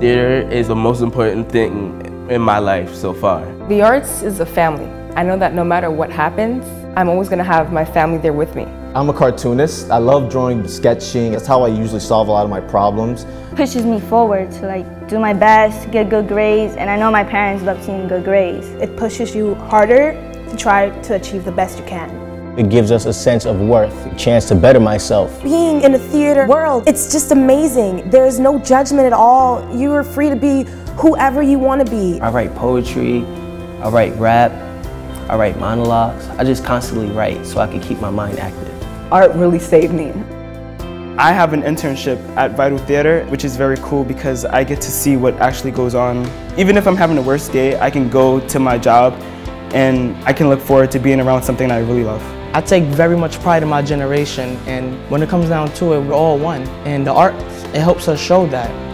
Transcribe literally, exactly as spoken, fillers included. Theater is the most important thing in my life so far. The arts is a family. I know that no matter what happens, I'm always going to have my family there with me. I'm a cartoonist. I love drawing, sketching. That's how I usually solve a lot of my problems. It pushes me forward to like do my best, get good grades, and I know my parents love seeing good grades. It pushes you harder to try to achieve the best you can. It gives us a sense of worth, a chance to better myself. Being in the theater world, it's just amazing. There's no judgment at all. You are free to be whoever you want to be. I write poetry, I write rap, I write monologues. I just constantly write so I can keep my mind active. Art really saved me. I have an internship at Vital Theater, which is very cool because I get to see what actually goes on. Even if I'm having the worst day, I can go to my job and I can look forward to being around something that I really love. I take very much pride in my generation, and when it comes down to it, we're all one. And the art, it helps us show that.